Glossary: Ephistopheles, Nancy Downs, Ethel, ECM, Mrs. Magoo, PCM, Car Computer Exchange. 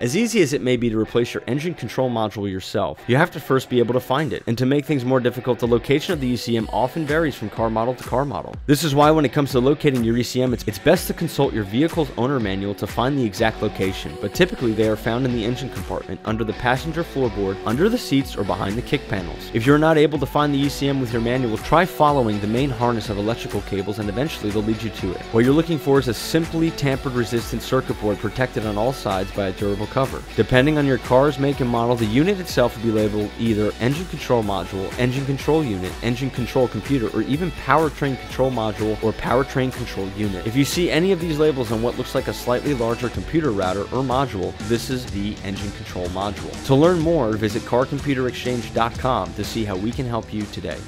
As easy as it may be to replace your engine control module yourself, you have to first be able to find it. And to make things more difficult, the location of the ECM often varies from car model to car model. This is why when it comes to locating your ECM, it's best to consult your vehicle's owner manual to find the exact location, but typically they are found in the engine compartment, under the passenger floorboard, under the seats, or behind the kick panels. If you're not able to find the ECM with your manual, try following the main harness of electrical cables and eventually they'll lead you to it. What you're looking for is a simply tamper-resistant circuit board protected on all sides by a durable cover. Depending on your car's make and model, the unit itself will be labeled either engine control module, engine control unit, engine control computer, or even powertrain control module or powertrain control unit. If you see any of these labels on what looks like a slightly larger computer router or module, this is the engine control module. To learn more, visit carcomputerexchange.com to see how we can help you today.